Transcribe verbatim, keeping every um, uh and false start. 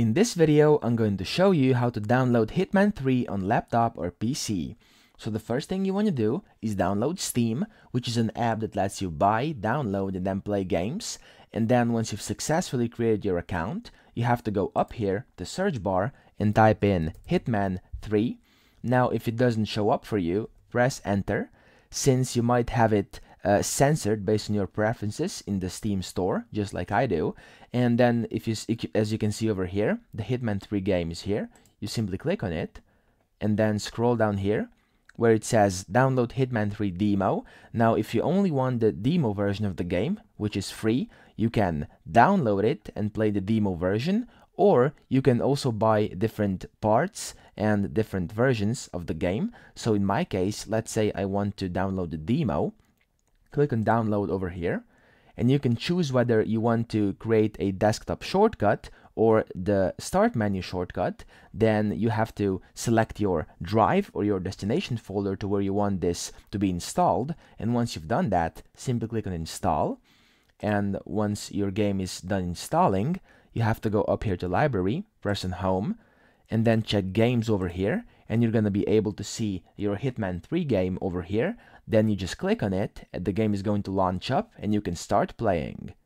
In this video, I'm going to show you how to download Hitman three on laptop or P C. So the first thing you want to do is download Steam, which is an app that lets you buy, download and then play games. And then once you've successfully created your account, you have to go up here, the search bar, and type in Hitman three. Now if it doesn't show up for you, press enter. Since you might have it Uh, censored based on your preferences in the Steam store, just like I do. And then if you, as you can see over here, the Hitman three game is here. You simply click on it and then scroll down here where it says download Hitman three demo. Now if you only want the demo version of the game, which is free, you can download it and play the demo version, or you can also buy different parts and different versions of the game. So in my case, let's say I want to download the demo. Click on download over here, and you can choose whether you want to create a desktop shortcut or the start menu shortcut. Then you have to select your drive or your destination folder to where you want this to be installed. And once you've done that, simply click on install. And once your game is done installing, you have to go up here to library, press on home, and then check games over here, and you're gonna be able to see your Hitman three game over here. Then you just click on it, and the game is going to launch up and you can start playing.